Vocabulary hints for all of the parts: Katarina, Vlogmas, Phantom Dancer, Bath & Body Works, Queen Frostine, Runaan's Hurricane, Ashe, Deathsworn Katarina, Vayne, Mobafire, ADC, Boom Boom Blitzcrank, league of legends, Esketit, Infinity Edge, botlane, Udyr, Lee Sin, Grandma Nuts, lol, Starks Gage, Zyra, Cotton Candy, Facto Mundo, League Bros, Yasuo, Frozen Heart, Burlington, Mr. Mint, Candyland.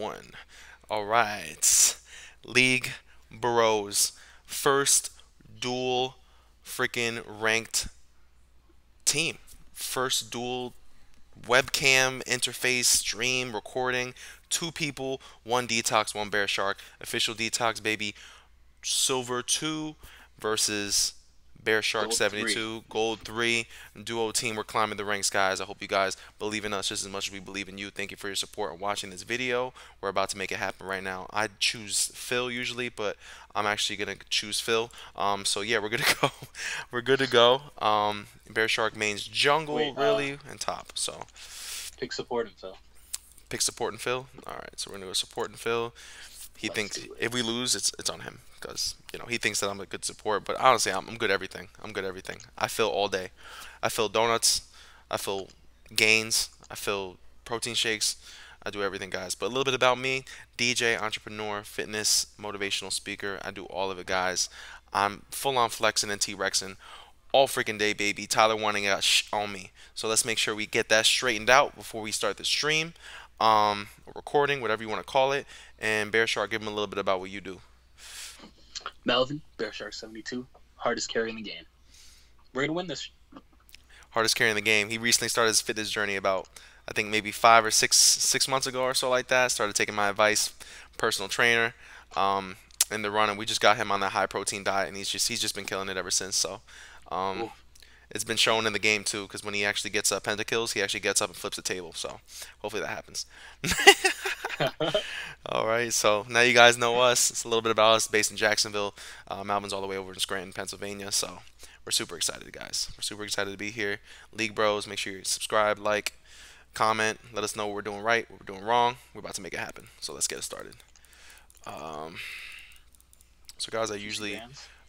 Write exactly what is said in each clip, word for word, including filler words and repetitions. one. All right, League Bros, first dual freaking ranked team, first dual webcam interface stream recording. Two people, one detox, one bear shark. Official detox, baby. Silver two versus bear shark gold seventy-two, three. Gold three. Duo team, we're climbing the ranks, guys. I hope you guys believe in us just as much as we believe in you. Thank you for your support and watching this video. We're about to make it happen right now. I choose Phil usually, but I'm actually gonna choose Phil. Um, so yeah, we're gonna go. We're good to go. Um, bear shark mains jungle Wait, really uh, and top. So pick support and Phil. Pick support and Phil. All right, so we're gonna go support and Phil. He Let's thinks if we lose, it's it's on him because you know he thinks that I'm a good support, but honestly, I'm, I'm good at everything. I'm good at everything. I fill all day. I fill donuts. I fill gains. I fill protein shakes. I do everything, guys. But a little bit about me: D J, entrepreneur, fitness, motivational speaker. I do all of it, guys. I'm full on flexing and T-rexing all freaking day, baby. Tyler wanting out shh on me, so let's make sure we get that straightened out before we start the stream. Um, recording, whatever you want to call it. And bear shark, give them a little bit about what you do. Melvin, bear shark seventy-two, hardest carry in the game. We're gonna win this. Hardest carry in the game. He recently started his fitness journey about, I think maybe five or six six months ago or so like that. Started taking my advice, personal trainer, um, in the run, and we just got him on that high protein diet, and he's just he's just been killing it ever since. So, um. Ooh. It's been shown in the game too, because when he actually gets up pentakills, he actually gets up and flips the table. So hopefully that happens. All right, so now you guys know us. It's a little bit about us, based in Jacksonville. Uh, Malvin's all the way over in Scranton, Pennsylvania. So we're super excited, guys. We're super excited to be here. League Bros, make sure you subscribe, like, comment. Let us know what we're doing right, what we're doing wrong. We're about to make it happen. So let's get it started. Um, so guys, I usually,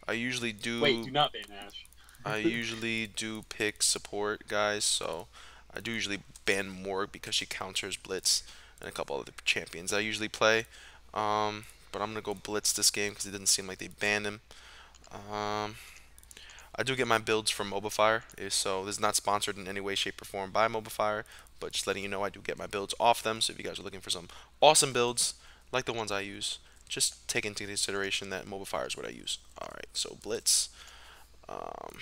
I usually do. Wait, do not ban Ashe. I usually do pick support, guys, so I do usually ban Morg because she counters Blitz and a couple other champions I usually play. Um, but I'm going to go Blitz this game because it didn't seem like they banned him. Um, I do get my builds from Mobafire, so this is not sponsored in any way, shape, or form by Mobafire, but just letting you know I do get my builds off them, so if you guys are looking for some awesome builds like the ones I use, just take into consideration that Mobafire is what I use. Alright, so Blitz. Um,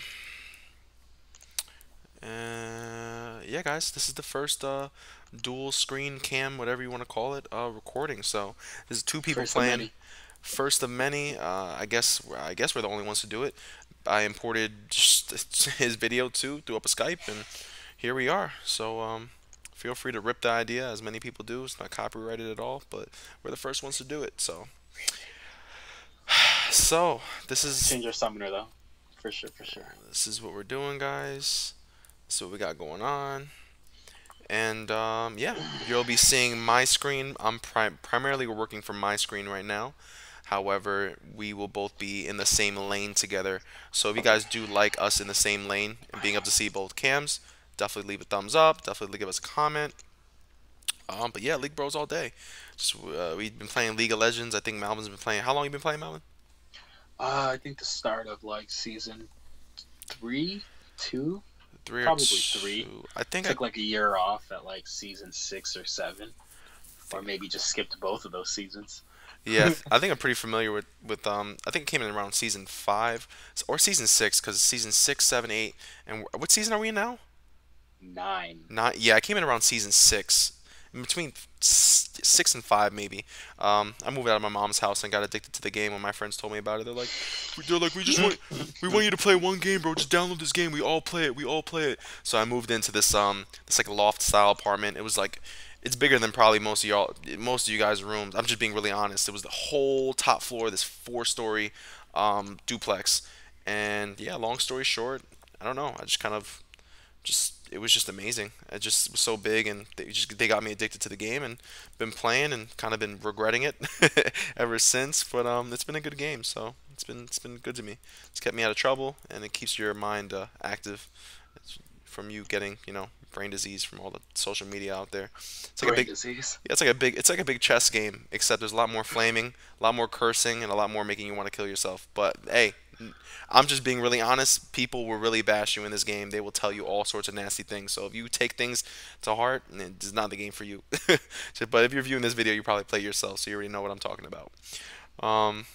uh, yeah, guys, this is the first uh, dual screen cam, whatever you want to call it, uh, recording. So this is two people first playing. Of first of many. Uh, I guess I guess we're the only ones to do it. I imported just his video too, threw up a Skype, and here we are. So um, feel free to rip the idea, as many people do. It's not copyrighted at all, but we're the first ones to do it. So so this is change your summoner though. For sure, for sure. This is what we're doing, guys. This is what we got going on. And, um, yeah, you'll be seeing my screen. I'm prim primarily working from my screen right now. However, we will both be in the same lane together. So if you guys do like us in the same lane and being able to see both cams, definitely leave a thumbs up. Definitely give us a comment. Um, but, yeah, League Bros all day. Just, uh, we've been playing League of Legends. I think Malvin's been playing. How long you been playing, Malvin? Uh, I think the start of like season three, two, three probably two. three. I think took I... like a year off at like season six or seven, or maybe just skipped both of those seasons. Yeah, I think I'm pretty familiar with with um. I think it came in around season five or season six because season six, seven, eight, and what season are we in now? Nine. Not yeah, I came in around season six. In between six and five, maybe. Um, I moved out of my mom's house and got addicted to the game when my friends told me about it. They're like, they're like, we just want, we want you to play one game, bro. Just download this game. We all play it. We all play it. So I moved into this um, this like loft style apartment. It was like, it's bigger than probably most of y'all, most of you guys' rooms. I'm just being really honest. It was the whole top floor of this four-story um duplex. And yeah, long story short, I don't know. I just kind of just. It was just amazing. It just was so big, and they just they got me addicted to the game, and been playing, and kind of been regretting it ever since. But um, it's been a good game, so it's been it's been good to me. It's kept me out of trouble, and it keeps your mind uh, active from you getting you know brain disease from all the social media out there. It's like brain a big disease. Yeah, it's like a big it's like a big chess game, except there's a lot more flaming, a lot more cursing, and a lot more making you want to kill yourself. But hey, I'm just being really honest. People will really bash you in this game. They will tell you all sorts of nasty things. So if you take things to heart, it's not the game for you. But if you're viewing this video, you probably play yourself, so you already know what I'm talking about. Um,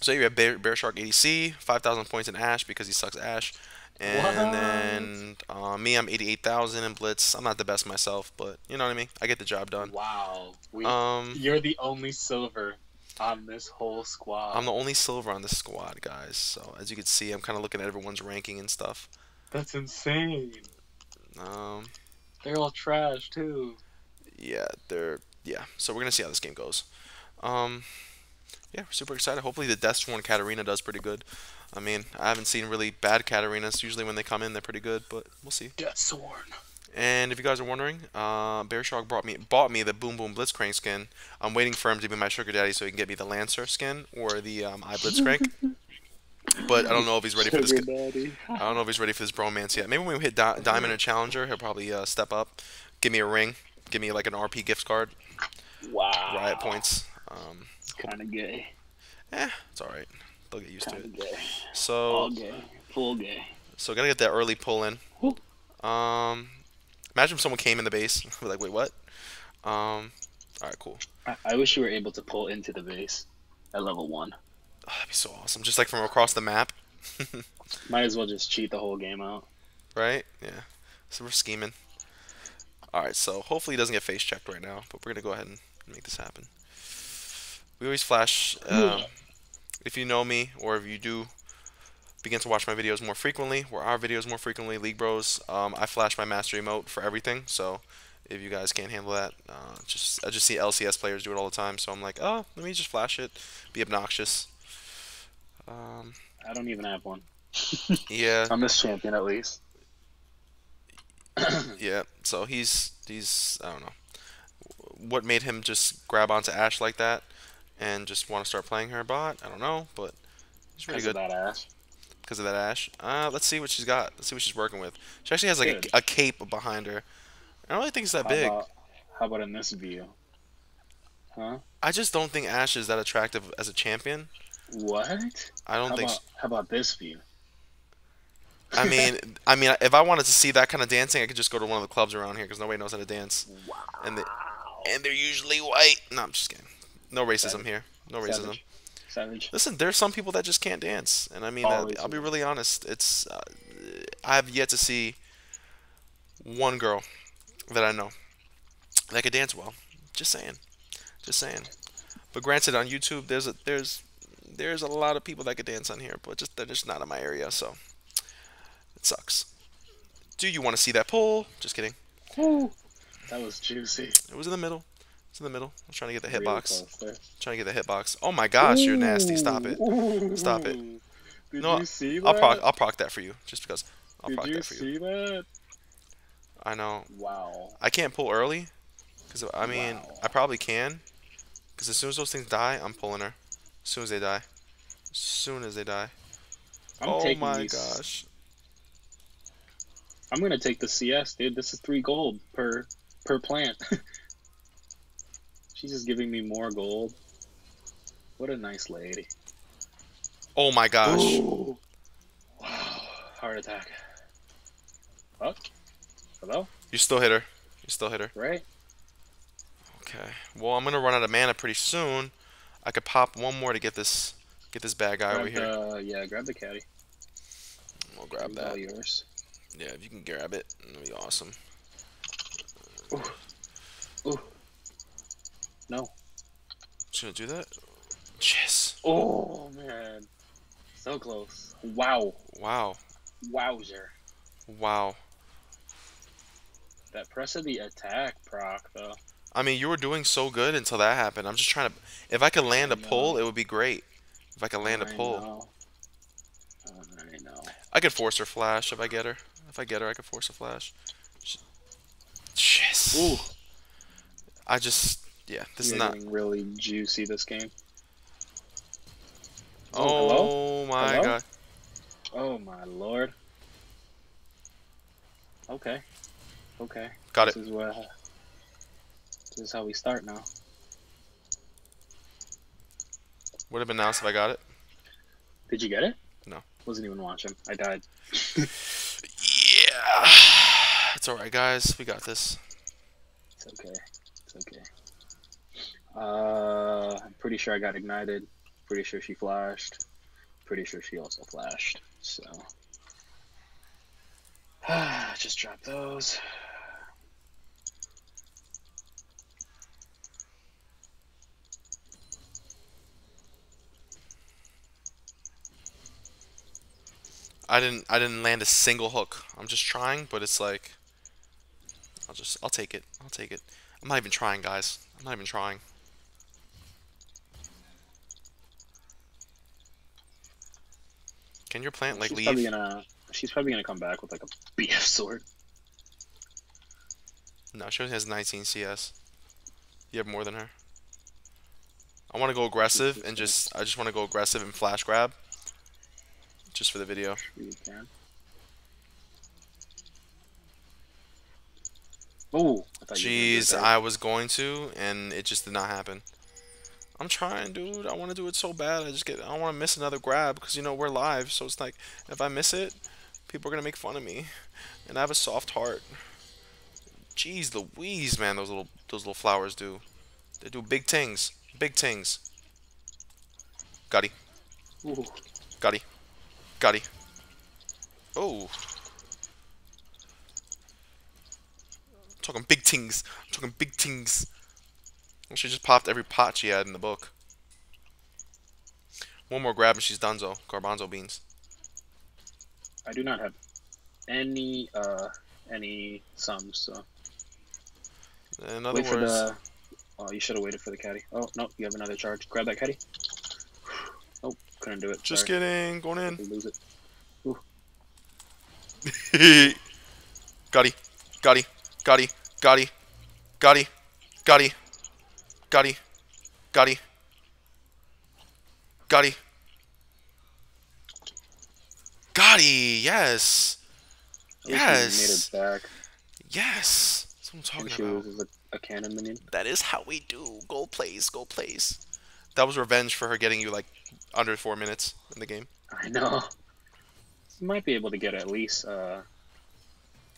so you have Bear, Bear Shark A D C, five thousand points in Ashe because he sucks Ashe. And what? then uh, me, I'm eighty-eight thousand in Blitz. I'm not the best myself, but you know what I mean? I get the job done. Wow. We, um, you're the only silver on this whole squad. I'm the only silver on this squad, guys. So as you can see, I'm kind of looking at everyone's ranking and stuff. That's insane. Um, They're all trash, too. Yeah, they're... Yeah, so we're going to see how this game goes. Um... Yeah, we're super excited. Hopefully the Deathsworn Katarina does pretty good. I mean, I haven't seen really bad Katarinas. Usually when they come in, they're pretty good, but we'll see. Deathsworn. And if you guys are wondering, uh, Bear Shark brought me, bought me the Boom Boom Blitzcrank skin. I'm waiting for him to be my sugar daddy so he can get me the Lancer skin or the um, I Blitzcrank. But I don't know if he's ready sugar for this. Daddy. I don't know if he's ready for this bromance yet. Maybe when we hit di Diamond or Challenger, he'll probably uh, step up, give me a ring, give me like an R P gift card. Wow. Riot points. Um... Kind of gay. Eh, it's all right. They'll get used Kinda to it. Gay. So all gay, full gay. So gotta get that early pull in. Um, imagine if someone came in the base. We're like, wait, what? Um, all right, cool. I, I wish you were able to pull into the base at level one. Oh, that'd be so awesome. Just like from across the map. Might as well just cheat the whole game out. Right? Yeah. So we're scheming. All right. So hopefully he doesn't get face checked right now, but we're gonna go ahead and make this happen. We always flash, um, if you know me, or if you do begin to watch my videos more frequently, or our videos more frequently, League Bros, um, I flash my mastery emote for everything, so if you guys can't handle that, uh, just I just see L C S players do it all the time, so I'm like, oh, let me just flash it, be obnoxious. Um, I don't even have one. Yeah. I'm this champion, at least. Yeah, so he's, he's, I don't know, what made him just grab onto Ashe like that? And just want to start playing her bot. I don't know, but it's really good. Because of that Ashe. Because of that Ashe. Uh, let's see what she's got. Let's see what she's working with. She actually has like a, a cape behind her. I don't really think it's that how big. About, how about in this view? Huh? I just don't think Ashe is that attractive as a champion. What? I don't how think. About, she... How about this view? I mean, I mean, if I wanted to see that kind of dancing, I could just go to one of the clubs around here because nobody knows how to dance. Wow. And they, and they're usually white. No, I'm just kidding. No racism Savage. here. No racism. Savage. Savage. Listen, there's some people that just can't dance, and I mean, that, I'll be really honest. It's uh, I have yet to see one girl that I know that could dance well. Just saying, just saying. But granted, on YouTube, there's a there's there's a lot of people that could dance on here, but just they're just not in my area, so it sucks. Do you want to see that pull? Just kidding. Ooh, that was juicy. It was in the middle. In the middle. I'm trying to get the hitbox. Trying to get the hitbox. Oh my gosh, you're nasty. Stop it. Stop it. Did no, you see I'll that? proc I'll proc that for you. Just because I'll Did proc you that for you. See that? I know. Wow. I can't pull early. Cause I mean wow. I probably can. Cause as soon as those things die, I'm pulling her. As soon as they die. As soon as they die. I'm oh my these... gosh. I'm gonna take the C S, dude. This is three gold per per plant. She's just giving me more gold. What a nice lady. Oh my gosh. Ooh. Wow. Heart attack. Oh. Hello? You still hit her. You still hit her. Right? Okay. Well, I'm going to run out of mana pretty soon. I could pop one more to get this get this bad guy grab over the, here. Yeah, grab the caddy. We'll grab that. All yours. Yeah, if you can grab it, that'd be awesome. Ooh. Ooh. No. Just gonna do that? Yes. Oh, man. So close. Wow. Wow. Wowzer. Wow. That press of the attack proc, though. I mean, you were doing so good until that happened. I'm just trying to... If I could land I a know. pull, it would be great. If I could land I a pull. Know. I know. I could force her flash if I get her. If I get her, I could force her flash. Yes. Ooh. I just... Yeah, this You're is not really juicy. This game. Oh, oh my hello? god! Oh my lord! Okay, okay. Got this it. Is what, this is how we start now. Would have been nice if I got it. Did you get it? No. Wasn't even watching. I died. Yeah. It's alright, guys. We got this. It's okay. It's okay. Uh, I'm pretty sure I got ignited. Pretty sure she flashed. Pretty sure she also flashed. So. Just drop those. I didn't I didn't land a single hook. I'm just trying, but it's like I'll just I'll take it. I'll take it. I'm not even trying, guys. I'm not even trying. Can your plant like she's leave? Probably gonna, she's probably gonna come back with like a B F sword. No, she only has nineteen C S. You have more than her. I wanna go aggressive and just I just wanna go aggressive and flash grab. Just for the video. You can. Oh, I jeez, you I was going to, and it just did not happen. I'm trying, dude. I want to do it so bad. I just get. I don't want to miss another grab because you know we're live, so it's like if I miss it, people are gonna make fun of me, and I have a soft heart. Jeez, Louise, man, those little those little flowers do. They do big things, big things. Gotti. Ooh. Gotti. Got he. Oh. I'm talking big things. I'm talking big things. She just popped every pot she had in the book. One more grab and she's donezo. Garbanzo beans. I do not have any uh any sums, so. In other Wait words. For the... Oh, you should have waited for the caddy. Oh no, you have another charge. Grab that caddy. Couldn't do it. Just Sorry. kidding. Going in. Lose it. Gotti. Gotti. Gotti. Gotti. Gotti. Gotti. Gotti. Gotti. Gotti. Gotti. Yes. Yes. Made it back. Yes. That's what I'm talking she about. Loses a, a cannon minion. That is how we do. Go plays. Go plays. That was revenge for her getting you like under four minutes in the game. I know. You might be able to get at least uh,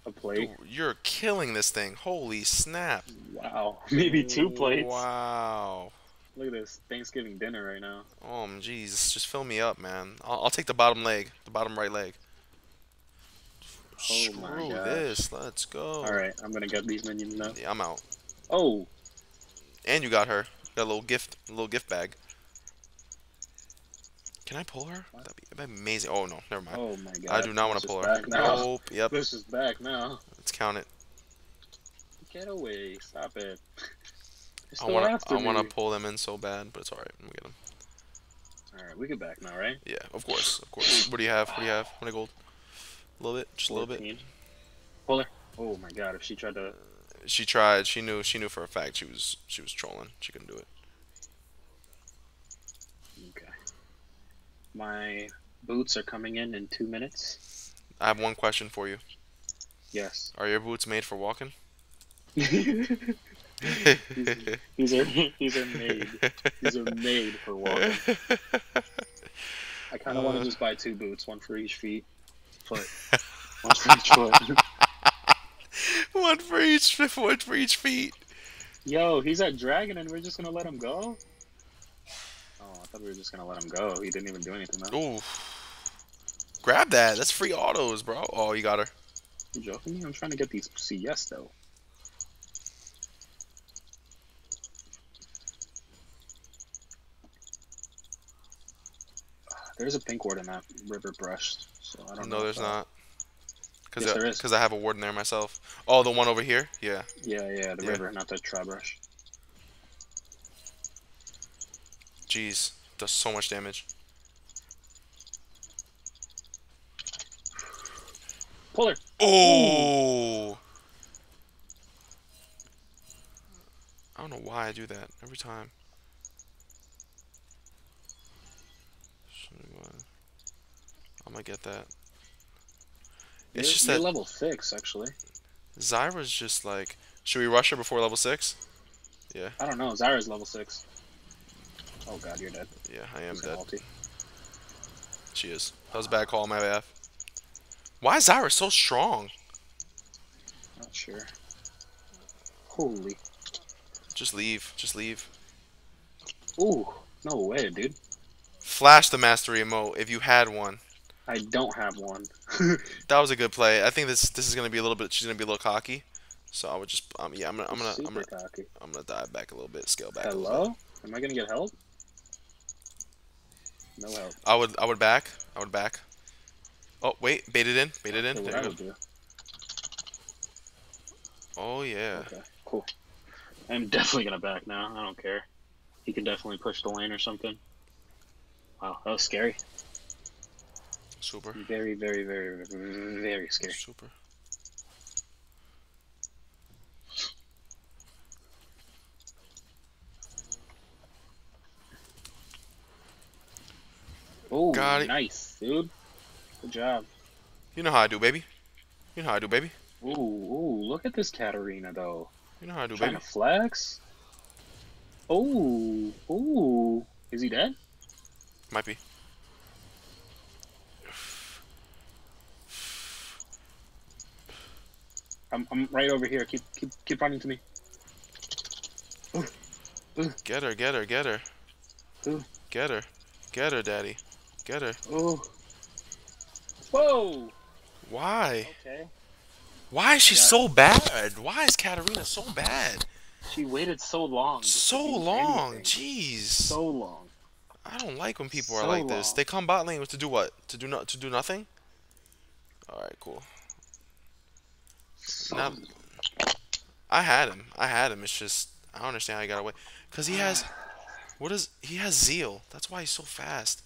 a plate. Dude, you're killing this thing. Holy snap. Wow. Maybe two plates. Wow. Look at this. Thanksgiving dinner right now. Oh, jeez. Just fill me up, man. I'll, I'll take the bottom leg. The bottom right leg. Oh, Screw my God. this. Let's go. All right. I'm going to get these minions now. Yeah, I'm out. Oh. And you got her. Got a little gift, a little gift bag. Can I pull her? That'd be, that'd be amazing. Oh no, never mind. Oh my God. I do not want to pull her. Nope. Yep. This is back now. Let's count it. Get away! Stop it. I want to. I want to pull them in so bad, but it's all right. We get them. All right, we get back now, right? Yeah, of course, of course. What do you have? What do you have? One gold. A little bit, just a little bit. Pull her. Oh my God! If she tried to. She tried. She knew. She knew for a fact she was. She was trolling. She couldn't do it. Okay. My boots are coming in in two minutes. I have one question for you. Yes. Are your boots made for walking? These are. These are made. These are made for walking. I kind of uh, want to just buy two boots, one for each feet, foot, one for each foot. One for each, one for each feet. Yo, he's at dragon, and we're just gonna let him go. Oh, I thought we were just gonna let him go. He didn't even do anything. Though. Ooh, grab that. That's free autos, bro. Oh, you got her. You joking me? I'm trying to get these C S though. There's a pink ward in that river brush, so I don't no, know. No, there's not. Because yes, uh, I have a ward in there myself. Oh, the one over here? Yeah. Yeah, yeah, the yeah. river, not the tribe rush. Jeez, does so much damage. Pull her. Oh! Ooh. I don't know why I do that every time. I'm gonna get that. It's you're, just you're that level six, actually. Zyra's just like, should we rush her before level six? Yeah. I don't know. Zyra's level six. Oh God, you're dead. Yeah, I am dead. Ulti. She is. That was a bad call on my behalf. Why is Zyra so strong? Not sure. Holy. Just leave. Just leave. Ooh. No way, dude. Flash the mastery emote if you had one. I don't have one. That was a good play. I think this this is gonna be a little bit. She's gonna be a little cocky. So I would just um yeah I'm gonna I'm gonna I'm gonna, cocky. I'm gonna dive back a little bit, scale back. Hello? A little bit. Am I gonna get help? No help. I would I would back. I would back. Oh wait, bait it in, bait it in. That's there you go. Do. Oh yeah. Okay, cool. I'm definitely gonna back now. I don't care. He can definitely push the lane or something. Wow, that was scary. Super. Very, very, very, very, very scary. Super. Oh, nice, dude. Good job. You know how I do, baby. You know how I do, baby. Ooh, ooh, look at this Katarina, though. You know how I do, baby. Trying to flex. Oh, ooh. Is he dead? Might be. I'm I'm right over here. Keep keep keep running to me. Ooh. Ooh. Get her, get her, get her. Ooh. Get her. Get her, daddy. Get her. Ooh. Whoa! Why? Okay. Why is she so bad? Why is Katarina so bad? She waited so long. So long, jeez. So long. I don't like when people so are like long. This. They come bot lane to do what? To do not to do nothing? Alright, cool. So now, I had him. I had him. It's just I don't understand how he got away. Cause he has what is he has zeal. That's why he's so fast.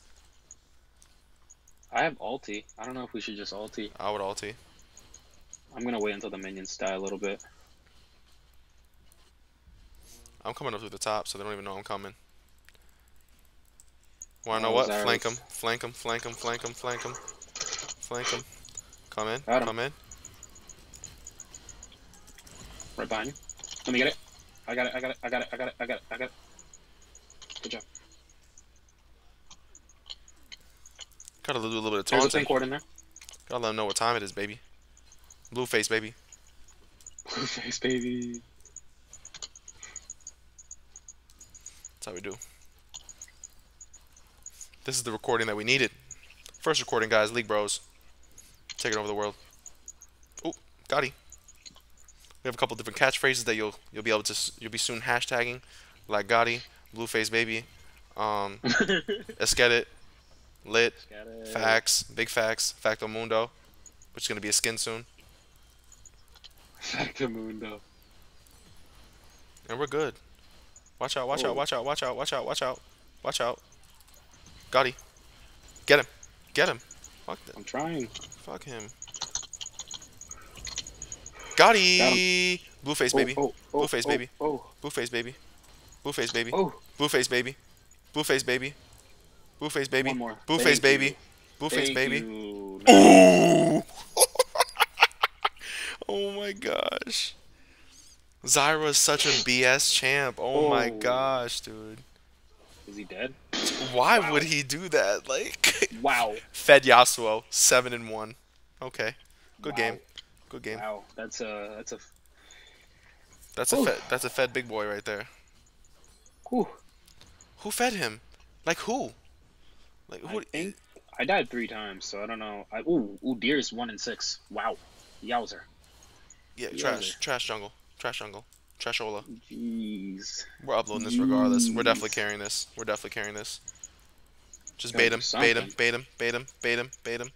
I have ulti. I don't know if we should just ulti. I would ulti. I'm gonna wait until the minions die a little bit. I'm coming up through the top, so they don't even know I'm coming. Wanna know what? Flank him. Flank him. Flank him. Flank him. Flank him. Flank him. Come in. Come in. Right behind you. Let me get it. I got it. I got it. I got it. I got it. I got it. I got it. Good job. Gotta do a little bit of taunting. There's a pink ward in there. Gotta let them know what time it is, baby. Blue face, baby. Blue face, baby. That's how we do. This is the recording that we needed. First recording, guys. League Bros. Taking over the world. Ooh, got he. We have a couple different catchphrases that you'll you'll be able to you'll be soon hashtagging, like Gotti, Blueface Baby, um, Esketit, Lit, Esketit. Facts, Big Facts, Facto Mundo, which is gonna be a skin soon. Facto Mundo. And we're good. Watch out! Watch Ooh. out! Watch out! Watch out! Watch out! Watch out! Watch out! Gotti, get him! Get him! Fuck that. I'm trying. Fuck him. Got him. Blueface baby. Oh, oh, oh, Blueface, oh, baby. Oh. Blueface baby. Blueface baby. Oh. Blueface baby. Blueface baby. Blueface baby. One more. Blueface Thank baby. You. Blueface Thank baby. You. Ooh. Oh my gosh. Zyra is such a B S champ. Oh, oh my gosh, dude. Is he dead? Why wow. would he do that? Like wow. Fed Yasuo seven and one. Okay. Good wow. game. Good game. Wow, that's a that's a that's Ooh. a fed, that's a fed big boy right there. Ooh. Who fed him? Like who? Like who? I, think I died three times, so I don't know. I, ooh, Udyr is one and six. Wow, yowzer. Yeah, yowzer. trash, trash jungle, trash jungle, trashola. Jeez. We're uploading this regardless. Jeez. We're definitely carrying this. We're definitely carrying this. Just bait him, bait him, bait him, bait him, bait him, bait him.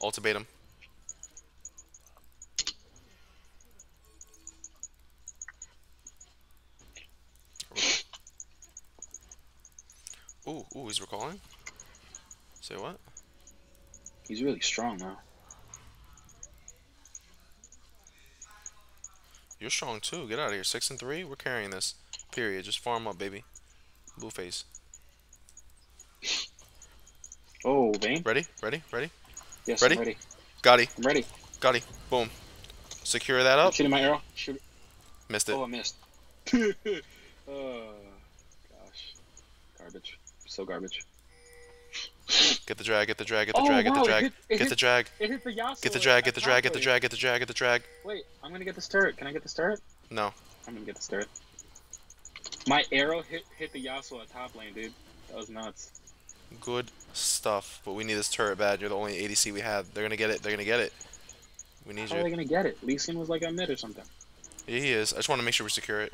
Ulti bait him. Ooh, ooh, he's recalling? Say what? He's really strong now. You're strong too. Get out of here. Six and three. We're carrying this. Period. Just farm up, baby. Blueface. Oh, Vayne. Ready? Ready? Ready? Yes, ready? I'm ready. Gotti. I'm ready. Gotti. Boom. Secure that up. I'm shooting my arrow. Shoot it. Missed it. Oh, I missed. Oh, uh, gosh. Garbage. So garbage. Get the drag, get the drag, get the drag, get the drag, get the drag. It hit for Yasuo. Get the drag, get the drag, get the drag, get the drag, get the drag. Wait, I'm gonna get this turret. Can I get this turret? No. I'm gonna get this turret. My arrow hit hit the Yasuo at top lane, dude. That was nuts. Good stuff, but we need this turret bad. You're the only A D C we have. They're gonna get it. They're gonna get it. We need you. How are they gonna get it? Lee Sin was like a mid or something. Yeah, he is. I just want to make sure we secure it.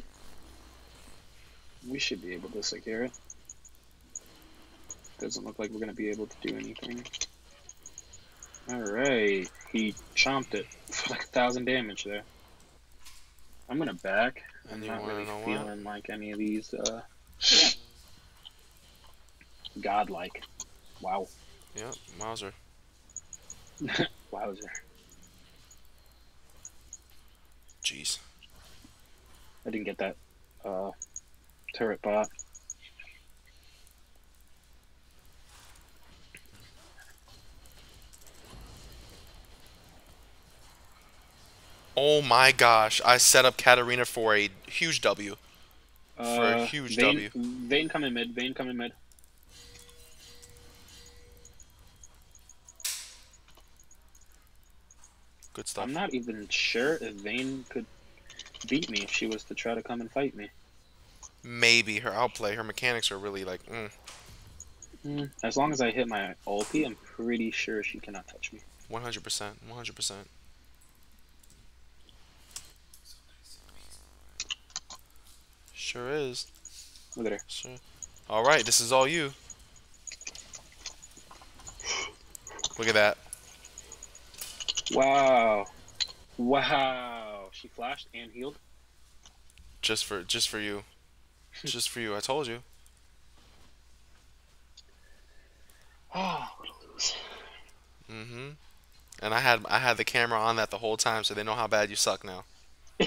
We should be able to secure it. Doesn't look like we're gonna be able to do anything. All right, he chomped it for like a thousand damage there. I'm gonna back. I'm not really feeling like any of these. Uh... Godlike. Wow. Yep, Mauser. Wowzer. Jeez. I didn't get that uh, turret bot. Oh my gosh, I set up Katarina for a huge W. For uh, a huge Vayne, W. Vayne coming mid, Vayne coming mid. Good stuff. I'm not even sure if Vayne could beat me if she was to try to come and fight me. Maybe her outplay, her mechanics are really like, mm. Mm. As long as I hit my ulti, I'm pretty sure she cannot touch me. one hundred percent, one hundred percent. Sure is. Look at her. Sure. All right, this is all you. Look at that. Wow, wow! She flashed and healed. Just for, just for you, just for you. I told you. Oh, what a lose. Mm-hmm. And I had, I had the camera on that the whole time, so they know how bad you suck now. No,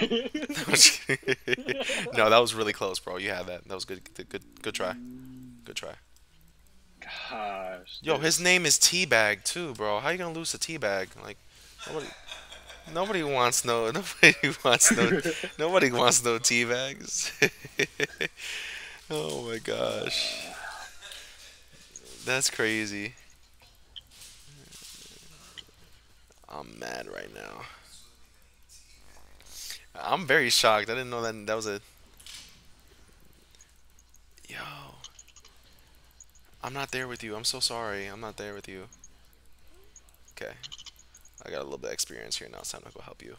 that was really close, bro. You had that. That was good. Good, good try. Good try. Gosh. Yo, dude. His name is Teabag too, bro. How you gonna lose to Teabag? Like. Nobody, nobody wants no. Nobody wants no. Nobody wants no tea bags. Oh my gosh, that's crazy. I'm mad right now. I'm very shocked. I didn't know that that was a. Yo, I'm not there with you. I'm so sorry. I'm not there with you. Okay. I got a little bit of experience here now, so I'm not gonna help you.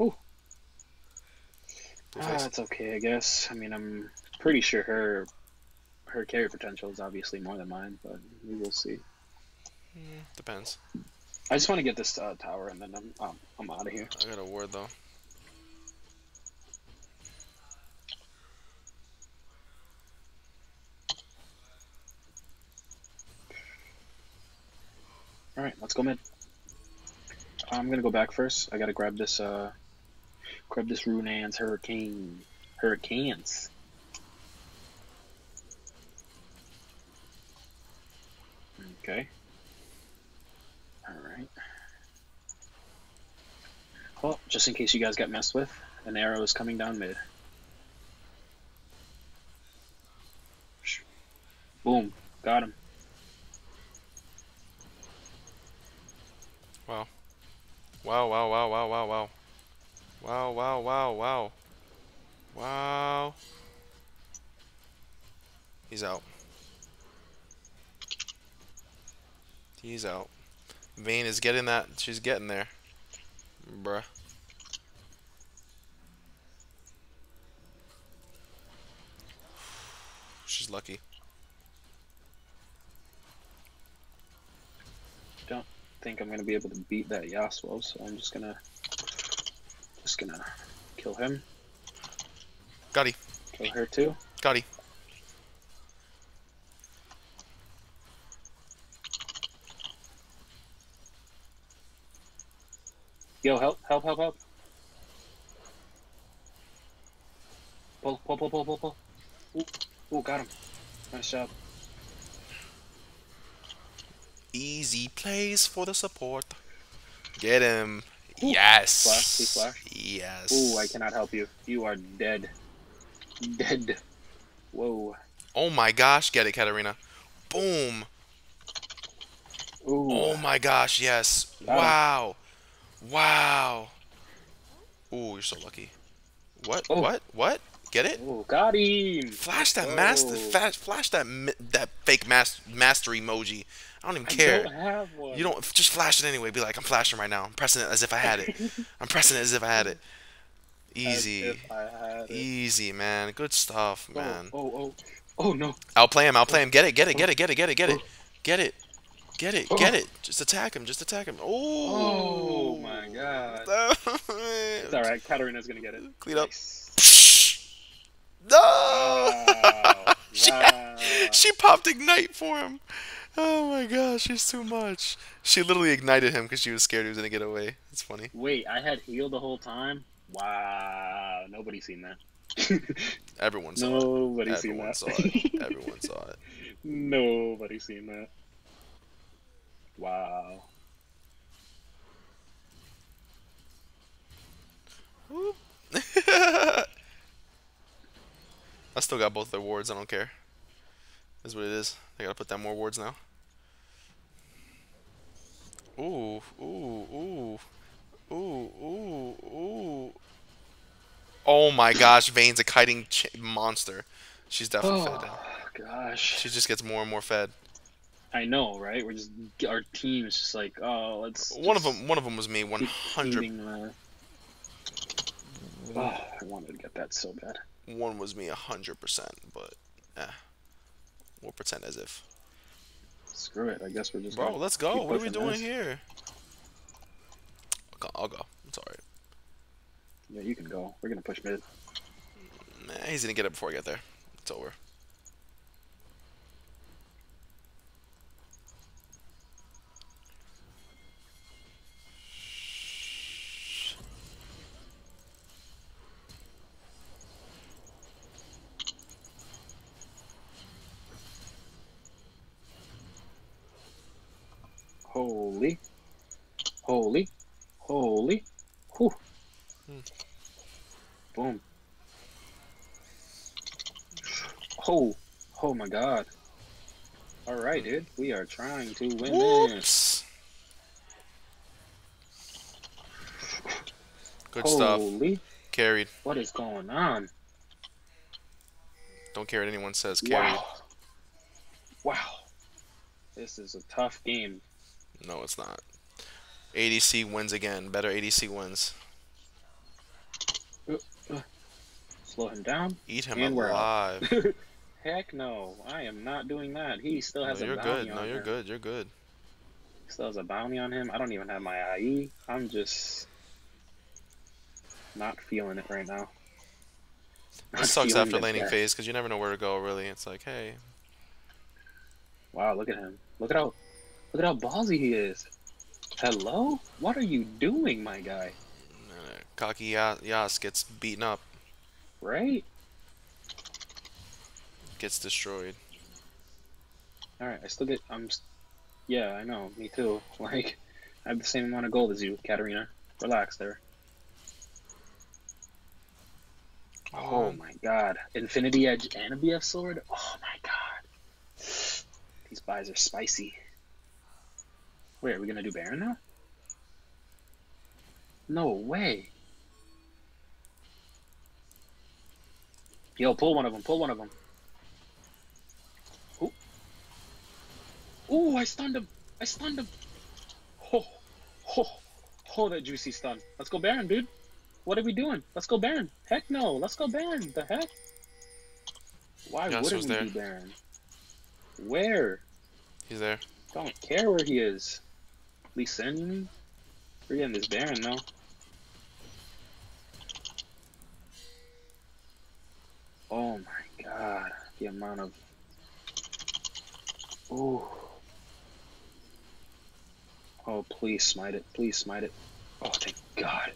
Ooh. Ah, that's okay, I guess. I mean, I'm pretty sure her her carry potential is obviously more than mine, but we will see. Mm, depends. I just want to get this uh, tower, and then I'm um, I'm out of here. I got a ward though. Alright, let's go mid. I'm gonna go back first. I gotta grab this, uh, grab this Runaan's Hurricane. Hurricanes. Okay. Alright. Well, just in case you guys got messed with, an arrow is coming down mid. Boom. Got him. Wow. Wow, wow, wow, wow, wow, wow. Wow, wow, wow, wow. Wow. He's out. He's out. Vayne is getting that. She's getting there. Bruh. She's lucky. Don't. Think I'm gonna be able to beat that Yasuo, so I'm just gonna just gonna kill him. Got he. Kill her too. Got he. Yo, help, help, help, help. Pull, pull, pull, pull, pull, pull. Ooh, ooh, got him. Nice job. Easy plays for the support. Get him. Ooh. Yes. Flash, flash. Yes. Ooh, I cannot help you. You are dead. Dead. Whoa. Oh my gosh, get it, Katarina. Boom. Ooh. Oh my gosh, yes. Got wow. Him. Wow. Ooh, you're so lucky. What? Oh. What? What? Get it? Ooh, got him. Flash that oh. master. Flash that that fake mas master emoji. I don't even care. I don't have one. You don't. Just flash it anyway. Be like, I'm flashing right now. I'm pressing it as if I had it. I'm pressing it as if I had it. Easy. As if I had it. Easy, man. Good stuff, oh, man. Oh, oh, oh no. I'll play him. I'll play him. Get it. Get it. Get it. Get it. Get it. Get it. Get it. Get it, get it. Just attack him, just attack him. Oh, oh my god. It's alright, Katarina's gonna get it. Clean up. Nice. No! Wow. she, wow. she popped Ignite for him. Oh my gosh, she's too much. She literally ignited him because she was scared he was gonna get away. It's funny. Wait, I had heal the whole time? Wow, nobody's seen that. Everyone saw Nobody it. Seen Everyone that. saw it. Everyone saw it. Nobody's seen that. Wow. I still got both their wards, I don't care. That's what it is. I gotta put down more wards now. Ooh, ooh, ooh. Ooh, ooh, ooh. Oh my gosh, Vayne's a kiting ch monster. She's definitely oh, fed. Oh gosh. She just gets more and more fed. I know, right? We're just our team is just like, oh, let's. One of them, one of them was me, one hundred. Oh, I wanted to get that so bad. One was me, a hundred percent, but eh, we'll pretend as if. Screw it! I guess we're just. Bro, let's go. What are we doing here? I'll go. I'll go. It's alright. Yeah, you can go. We're gonna push mid. Nah, he's gonna get it before I get there. It's over. Holy, holy, holy, whew. Hmm. Boom. Oh, oh my god. Alright, dude, we are trying to win Whoops. this. Good holy. stuff. Carried. What is going on? Don't care what anyone says, carried. Wow. wow. This is a tough game. No, it's not. A D C wins again. Better A D C wins. Uh, uh, slow him down. Eat him and alive. Heck no. I am not doing that. He still has no, a bounty good. on no, him. No, you're good. You're good. He still has a bounty on him. I don't even have my I E. I'm just not feeling it right now. It sucks after laning phase because you never know where to go, really. It's like, hey. Wow, look at him. Look at how... Look at how ballsy he is. Hello? What are you doing, my guy? Uh, cocky Yas gets beaten up. Right? Gets destroyed. Alright, I still get... I'm... Yeah, I know. Me too. Like, I have the same amount of gold as you, Katarina. Relax there. Oh, oh my god. Infinity Edge and a B F sword? Oh my god. These buys are spicy. Wait, are we gonna do Baron now? No way. Yo, pull one of them, pull one of them. Ooh. Ooh, I stunned him. I stunned him. Oh, oh, oh, that juicy stun. Let's go Baron, dude. What are we doing? Let's go Baron. Heck no, let's go Baron. The heck? Why yes, wouldn't we there. do Baron? Where? He's there. Don't care where he is. Lee Sin, you mean? We're getting this Baron though. Oh my god. The amount of... Ooh. Oh, please smite it. Please smite it. Oh, thank god.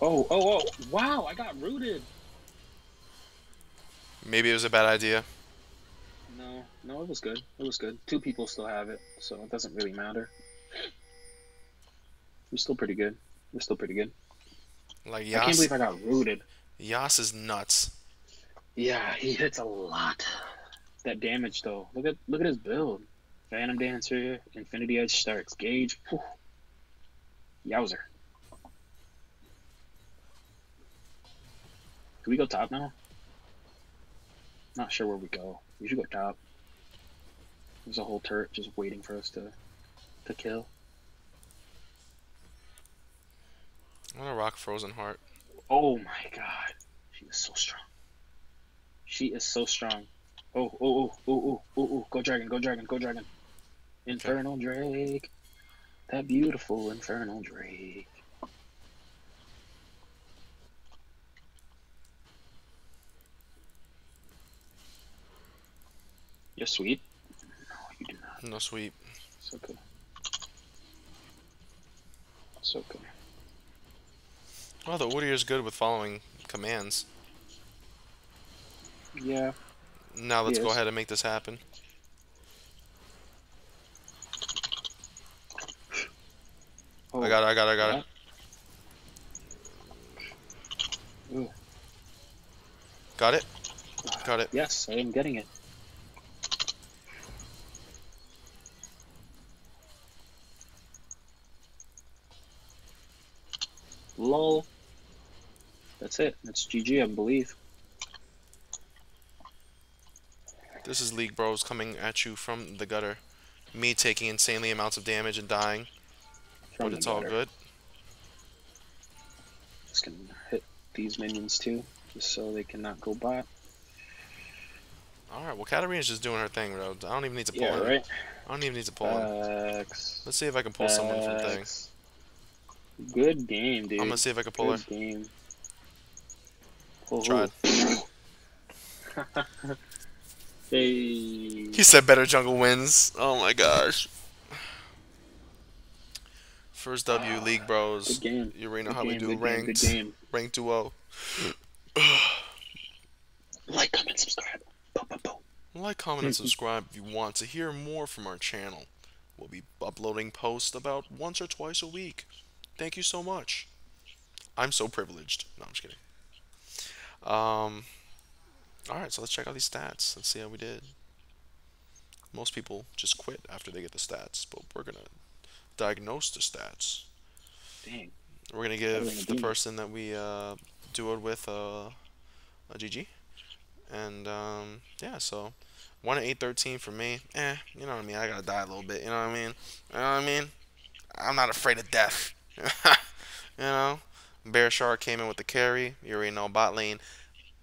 Oh, oh, oh. Wow, I got rooted. Maybe it was a bad idea. No, no, it was good. It was good. Two people still have it, so it doesn't really matter. We're still pretty good. We're still pretty good. Like Yas, I can't believe I got rooted. Yas is nuts. Yeah, he hits a lot. That damage though. Look at look at his build. Phantom Dancer, Infinity Edge, Starks Gage. Whew. Yowzer. Can we go top now? Not sure where we go. We should go top. There's a whole turret just waiting for us to to kill. I'm gonna rock Frozen Heart. Oh my god. She is so strong. She is so strong. Oh, oh, oh, oh, oh, oh, oh. Go dragon, go dragon, go dragon. Infernal Drake. That beautiful Infernal Drake. You're sweet? No, you do not. No sweet. It's okay. It's okay. Well, the Udyr is good with following commands. Yeah. Now let's go ahead and make this happen. Oh, I got it, I got it, I got it. Ooh. Got it? Got it. Yes, I am getting it. Lol. That's it. That's G G, I believe. This is League Bros coming at you from the gutter. Me taking insanely amounts of damage and dying. From but it's all good. Just gonna hit these minions too, just so they cannot go bot. Alright, well Katarina's just doing her thing, bro. I don't even need to pull yeah, her. Right? I don't even need to pull her. Let's see if I can pull Bucks. someone from things. Good game, dude. I'm gonna see if I can pull Good her. Game. Pull Tried. Hey. He said better jungle wins. Oh my gosh. First W, uh, League Bros. Game. You already know good how game, we do ranked. Game, game. Ranked duo. Like, comment, subscribe. Boom, boom, boom. Like, comment, and subscribe if you want to hear more from our channel. We'll be uploading posts about once or twice a week. Thank you so much. I'm so privileged. No, I'm just kidding. Um... Alright, so let's check out these stats. Let's see how we did. Most people just quit after they get the stats, but we're going to diagnose the stats. Dang. We're going to give the person that we uh, duoed with uh, a G G. And, um, yeah, so one to eight thirteen for me. Eh, you know what I mean? I got to die a little bit. You know what I mean? You know what I mean? I'm not afraid of death. You know? Bear Shark came in with the carry. You already know bot lane.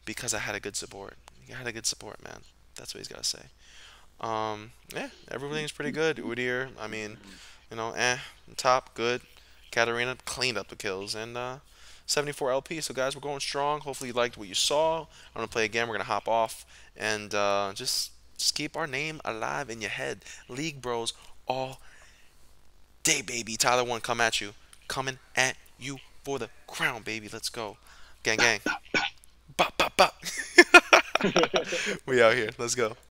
Because I had a good support. I had a good support, man. That's what he's got to say. Um, yeah, everything's pretty good. Udyr, I mean, you know, eh. Top, good. Katarina cleaned up the kills. And uh, seventy-four L P. So, guys, we're going strong. Hopefully you liked what you saw. I'm going to play again. We're going to hop off. And uh, just, just keep our name alive in your head. League Bros all day, baby. Tyler one, come at you. Coming at you for the crown, baby. Let's go. Gang, gang. Bop, bop, bop. We out here. Let's go.